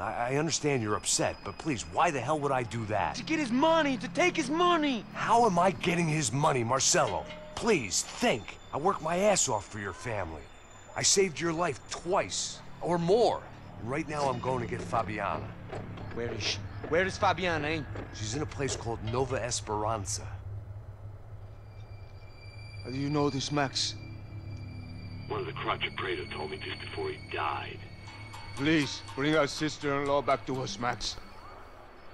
I understand you're upset, but please, why the hell would I do that? To get his money, to take his money! How am I getting his money, Marcelo? Please, think. I worked my ass off for your family. I saved your life twice, or more. Right now I'm going to get Fabiana. Where is she? Where is Fabiana, eh? She's in a place called Nova Esperanza. How do you know this, Max? One of the Crotta Preto told me this before he died. Please, bring our sister-in-law back to us, Max.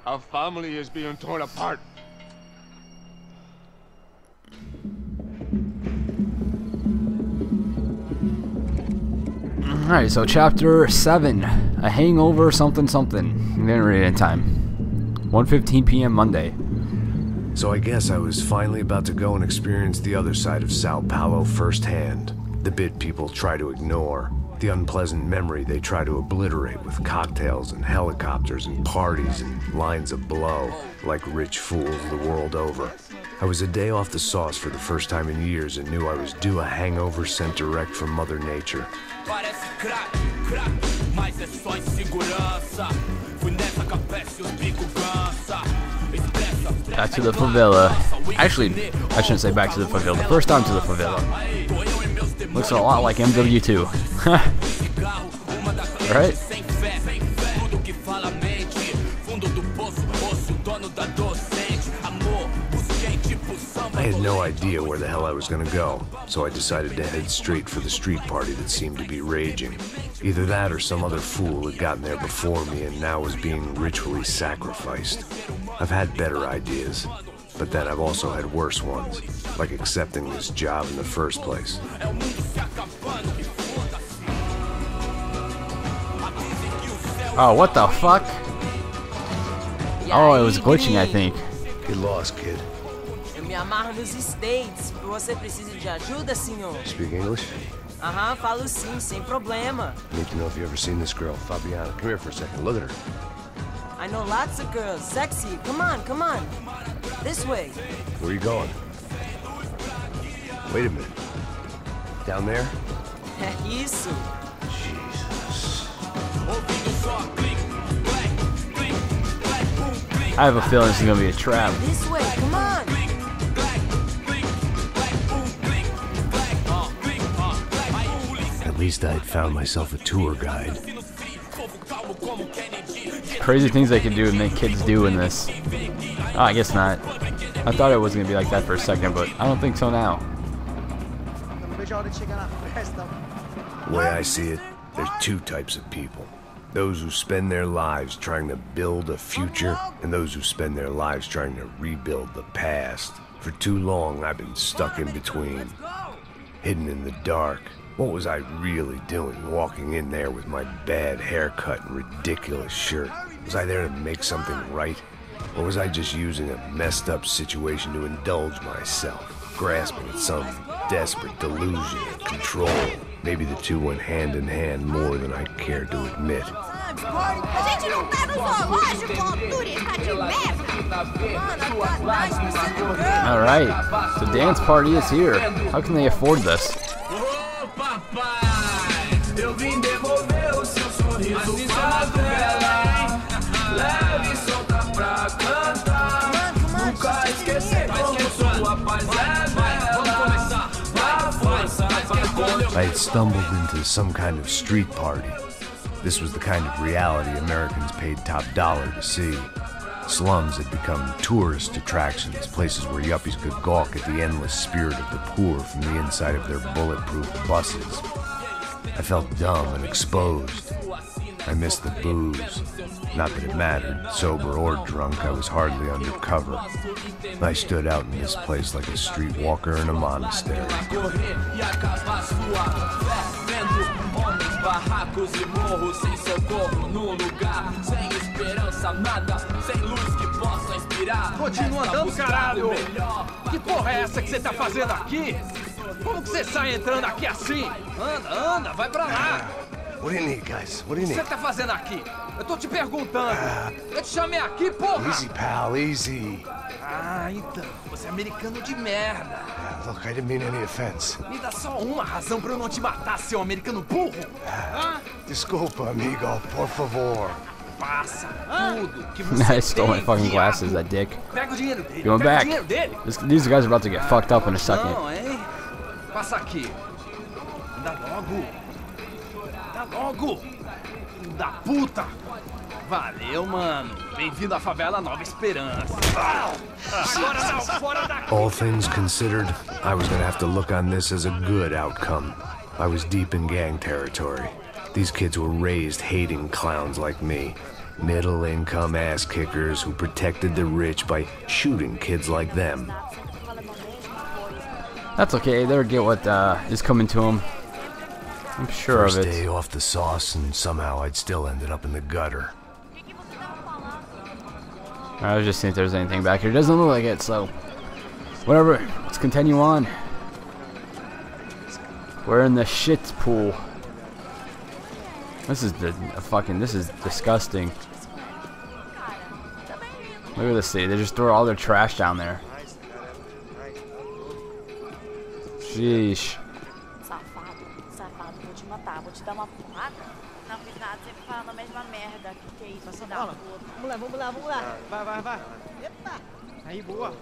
Our family is being torn apart. Alright, so chapter 7, a hangover something something. I didn't read it in time. 1:15 p.m. Monday. So I guess I was finally about to go and experience the other side of Sao Paulo firsthand. The bit people try to ignore. The unpleasant memory they try to obliterate with cocktails and helicopters and parties and lines of blow, like rich fools the world over. I was a day off the sauce for the first time in years and knew I was due a hangover sent direct from Mother Nature. Back to the favela. Actually, I shouldn't say back to the favela. The first time to the favela. Looks a lot like MW2. Alright. I had no idea where the hell I was gonna go, so I decided to head straight for the street party that seemed to be raging. Either that or some other fool had gotten there before me and now was being ritually sacrificed. I've had better ideas, but then I've also had worse ones, like accepting this job in the first place. Oh, what the fuck? Oh, it was glitching, I think. Get lost, kid. Speak English? Falo sim, sem problema. Need to know if you ever seen this girl, Fabiana. Come here for a second, look at her. I know lots of girls, sexy. Come on, come on. This way. Where are you going? Wait a minute. Down there? É isso. Jesus. I have a feeling this is gonna be a trap. This way, come on. At least I had found myself a tour guide. Crazy things they can do and make kids do in this. Oh, I guess not. I thought it was going to be like that for a second, but I don't think so now. The way I see it, there's two types of people. Those who spend their lives trying to build a future, and those who spend their lives trying to rebuild the past. For too long, I've been stuck in between. Hidden in the dark. What was I really doing walking in there with my bad haircut and ridiculous shirt? Was I there to make something right? Or was I just using a messed up situation to indulge myself, grasping at some desperate delusion and control? Maybe the two went hand in hand more than I cared to admit. Alright, the dance party is here. How can they afford this? I had stumbled into some kind of street party. This was the kind of reality Americans paid top dollar to see. Slums had become tourist attractions, places where yuppies could gawk at the endless spirit of the poor from the inside of their bulletproof buses. I felt dumb and exposed. I missed the booze. Not that it mattered, sober or drunk, I was hardly undercover. I stood out in this place like a street walker in a monastery. What do you need, guys? What do you need? Easy, pal, easy. Look, I didn't mean any offense. Desculpa, amigo, por favor. I stole my fucking glasses, that dick. Going back. These guys are about to get fucked up in a second. All things considered, I was gonna have to look on this as a good outcome. I was deep in gang territory. These kids were raised hating clowns like me. Middle-income ass-kickers who protected the rich by shooting kids like them. That's okay. They'll get what is coming to them. I'm sure of it. First day off the sauce, and somehow I'd still ended up in the gutter. I was just seeing if there's anything back here. It doesn't look like it, so whatever. Let's continue on. We're in the shit pool. This is the fucking. This is disgusting. Look at this thing. They just throw all their trash down there. Sheesh.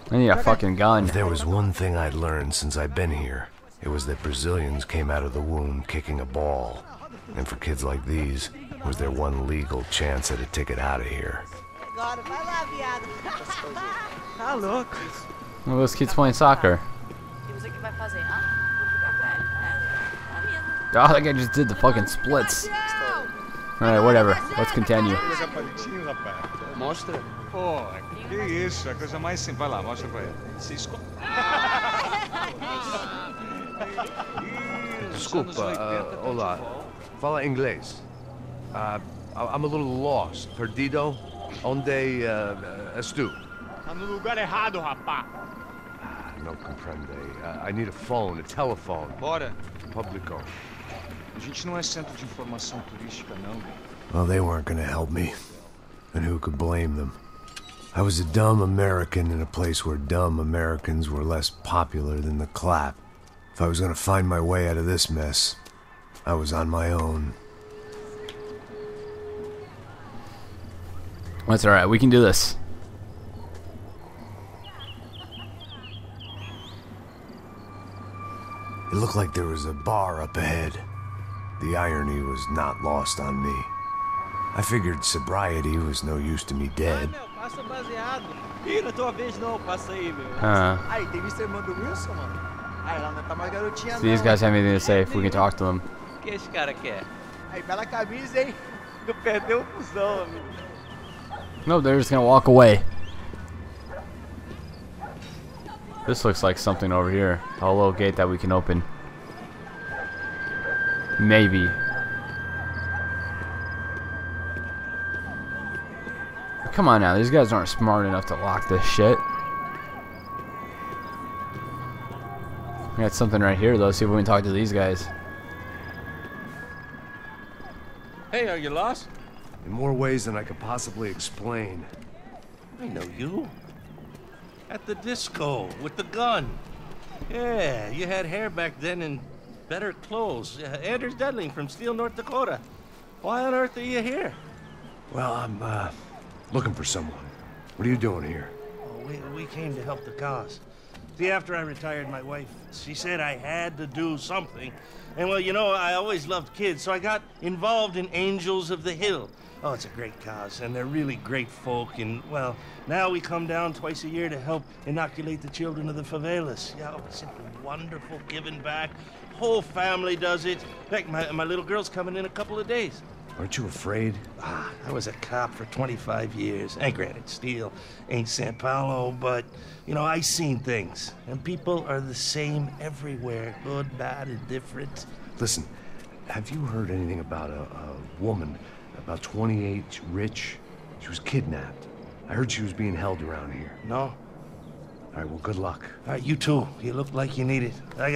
I need a fucking gun. If there was one thing I'd learned since I've been here, it was that Brazilians came out of the womb kicking a ball. And for kids like these, was their one legal chance at a ticket out of here. Well, those kids playing soccer. Oh, that guy just did the fucking splits. Alright, whatever. Let's continue. Desculpa, hola. Fala inglês. I'm a little lost. Perdido. Onde estu? No lugar errado, rapá. No comprende. I need a phone, a telephone. Bora. Publico. A gente não é centro de informação turística, não. Well, they weren't going to help me. And who could blame them? I was a dumb American in a place where dumb Americans were less popular than the clap. If I was going to find my way out of this mess, I was on my own. That's alright, we can do this. It looked like there was a bar up ahead. The irony was not lost on me. I figured sobriety was no use to me dead. So these guys have anything to say if we can talk to them. No, they're just gonna walk away. This looks like something over here. A little gate that we can open. Maybe. Come on now, these guys aren't smart enough to lock this shit. We got something right here though, see if we can talk to these guys. Hey, are you lost? In more ways than I could possibly explain. I know you. At the disco, with the gun. Yeah, you had hair back then and better clothes. Anders Dedling from Steele, North Dakota. Why on earth are you here? Well, I'm looking for someone. What are you doing here? Oh, we came to help the cause. See, after I retired my wife, she said I had to do something. And well, you know, I always loved kids, so I got involved in Angels of the Hill. Oh, it's a great cause, and they're really great folk, and well, now we come down twice a year to help inoculate the children of the favelas. Yeah, oh, it's a wonderful giving back. Whole family does it. In fact, my little girl's coming in a couple of days. Aren't you afraid? Ah, I was a cop for 25 years. And granted, Steele ain't Sao Paulo, but, you know, I seen things. And people are the same everywhere. Good, bad, and different. Listen, have you heard anything about a woman, about 28, rich? She was kidnapped. I heard she was being held around here. No. All right, well, good luck. All right, you too. You look like you need it. I got